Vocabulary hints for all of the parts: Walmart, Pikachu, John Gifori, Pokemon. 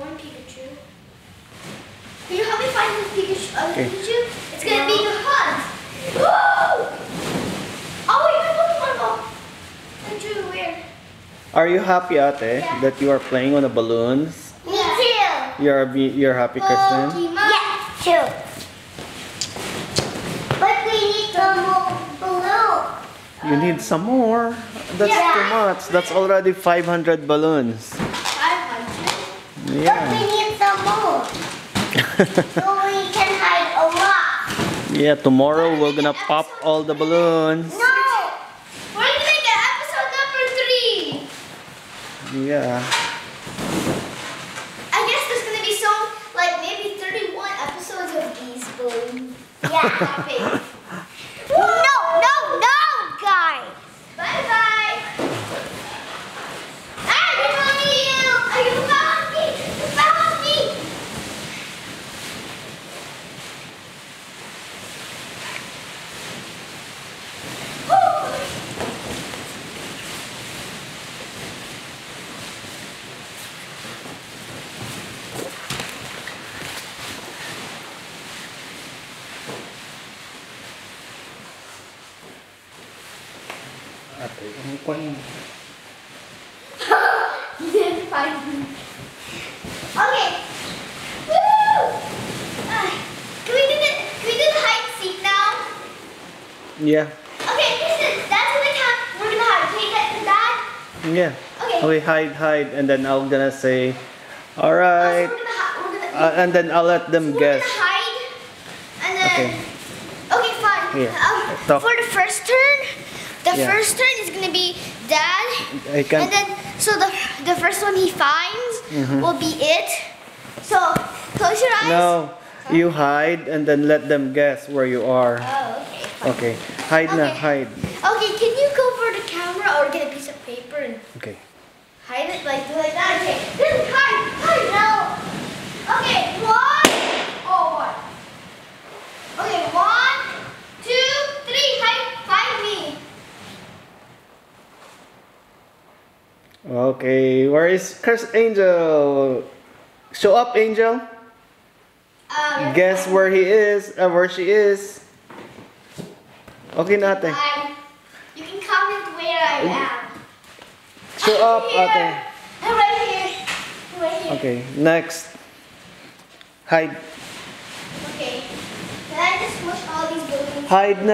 one Pikachu. Can you help me find this Pikachu? Pikachu? It's gonna be your hug. Woo! Oh, you look wonderful. That's really weird. Are you happy, Ate, that you are playing on the balloons? Me too. You're happy, Kristen? Yes, too. But we need some more balloons. You need some more. That's too much. That's already 500 balloons. 500? Yeah. But we need some more. So we can hide a lot. Yeah, tomorrow we're gonna pop all the balloons. No! We're gonna get episode number 3. Yeah. I guess there's gonna be some, like maybe 31 episodes of these balloons. Yeah, happy. You didn't find me. Okay. Woo! Can we do the hide and seek now? Yeah. Okay, Kristen, that's gonna count. We're gonna hide. Can you get to that? Yeah. Okay. We hide, and then I'm gonna say, all right. So we're gonna and then I'll let them guess. We're gonna hide, and then. Okay, fine. Yeah. For the first turn. The first turn is gonna be Dad, and then so the first one he finds will be it. So close your eyes. No, you hide and then let them guess where you are. Oh, okay. Fine. Okay, hide. Okay, can you go for the camera or get a piece of paper and hide it like that? Okay, then hide now. Okay, one. Okay, 1, 2, 3, hide. Find me. Okay, where is Curse Angel? Show up, Angel. Guess where he is, where she is. Okay, nothing. You can comment where I am. Show up, Ate. I'm right here. Okay, next. Hide. Okay. Can I just push all these balloons? Hide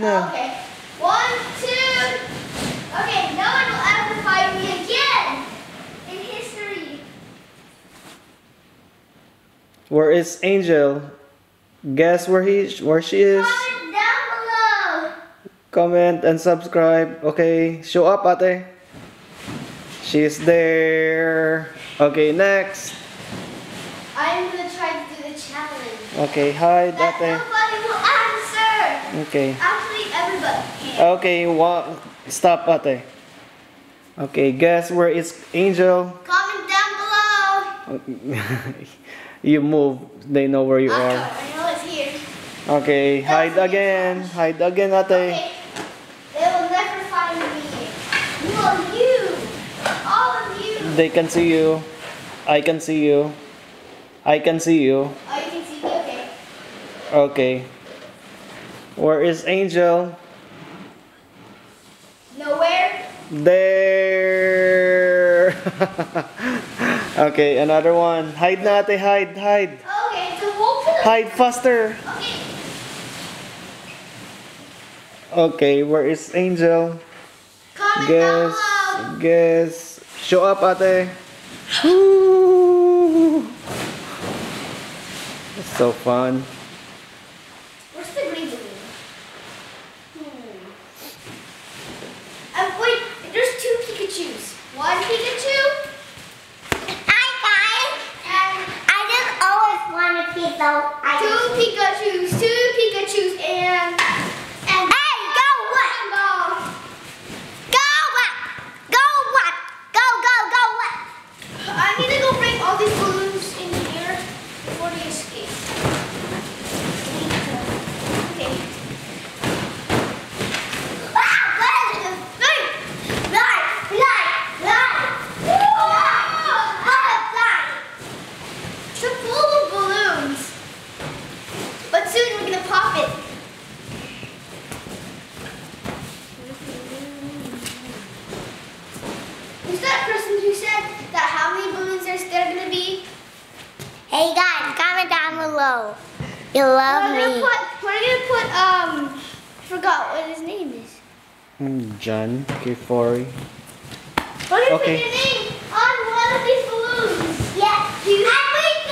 now. Okay. 1, 2. Okay, no one will ever find me again in history. Where is Angel? Guess where she is. Comment down below. Comment and subscribe. Okay, show up, Ate. She's there. Okay, next. I'm gonna try to do the challenge. Okay, hide, Ate. Nobody will answer. Okay. Actually, everybody. Okay, stop, Ate. Okay, guess where is Angel? Comment down below. You move, they know where you are. I know it's here. Okay, hide again, Ate. Okay. They will never find me. All of you. They can see you. I can see you. Oh, you can see me, okay. Okay. Where is Angel? Nowhere. There. Okay, another one. Hide na, Ate. Hide. Okay, so hopefully. Hide faster. Okay. Okay, where is Angel? Guess. Show up, Ate. Woo! That's so fun. Where's the green balloon? Wait, there's 2 Pikachus. One Pikachu. Hi guys. I just always want a Pikachu. 2 Pikachus. 2 Pikachus and hey, go up. I'm gonna go bring all these balloons in here before they escape. Okay. Whoa. You love me. We're gonna put forgot what his name is. John Gifori. We're gonna put his name on one of these balloons. Yes. And we're gonna make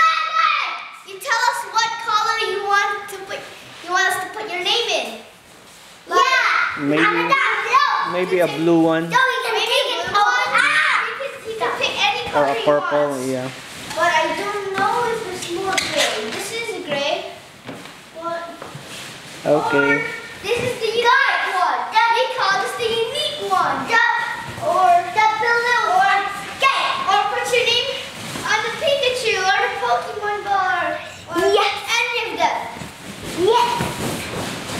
fireworks. You tell us what color you want to put. You want us to put your name in. Love yeah. Maybe. Maybe a blue one. No, you can pick a color. You can pick any color. Or a purple. Yeah. But I don't know if it's more gray. This is a gray one. Okay. Or this is the dark one. That we call this the unique one. The blue one. Okay. Or put your name on the Pikachu or the Pokemon bar. Or yes. Any of them. Yes.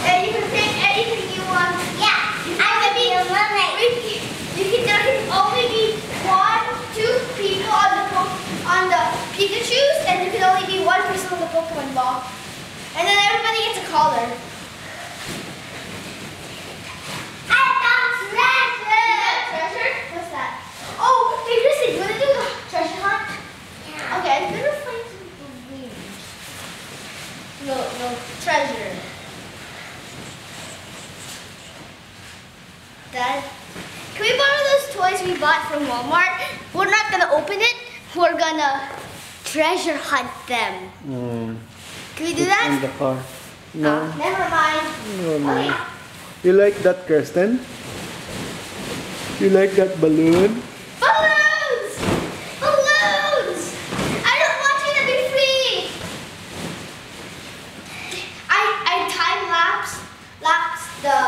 And you can pick anything you want. Yeah. You can there can only be 1, 2 people on the Pikachu's, and there can only be one person on the Pokemon ball. And then everybody gets a collar. I found treasure! Treasure? What's that? Oh, hey Chrissy, you wanna do a treasure hunt? Yeah. Okay, I'm gonna find some balloons. No treasure. Dad, can we borrow those toys we bought from Walmart? We're not gonna open it. We're gonna treasure hunt them. Can we do that? In the car. No. Never mind. Never mind. Okay. You like that, Kirsten? You like that balloon? Balloons! Balloons! I don't want you to be free. I time lapse the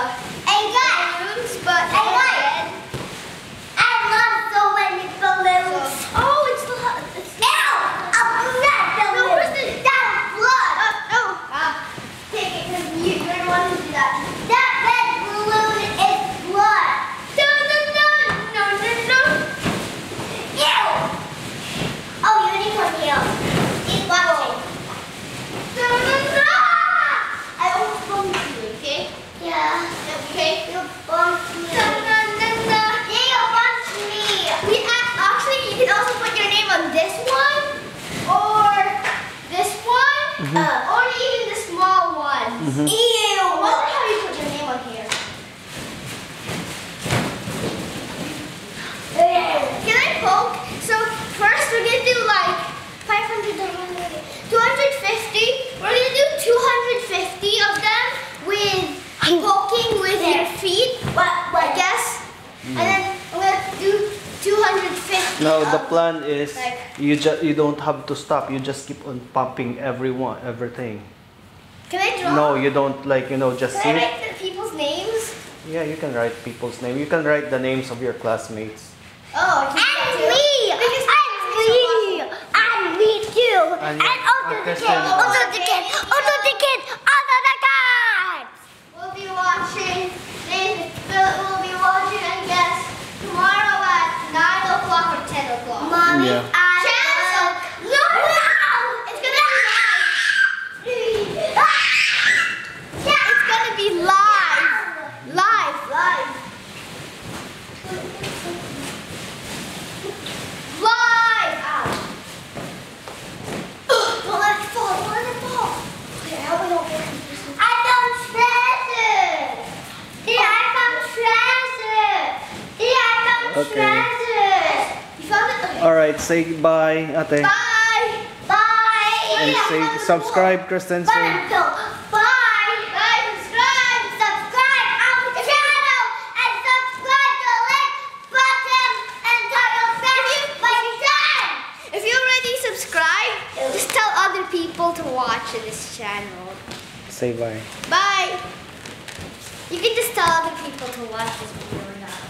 balloons, but I love so many balloons. Oh, it's the you don't have to stop. You just keep on pumping everything. Can I draw? No, you don't just see. Can I write the people's names? Yeah, you can write people's names. You can write the names of your classmates. Oh, and me too. And also the kids. We'll be watching. Philip will be watching, I guess, tomorrow at 9 o'clock or 10 o'clock. Mommy. Yeah. Say bye, Ate. Bye! Bye! And say subscribe, Kristen. Say bye! Bye! Subscribe our channel! And subscribe to the like button and tell your friends by time! If you already subscribed, just tell other people to watch this channel. Say bye. Bye! You can just tell other people to watch this video now.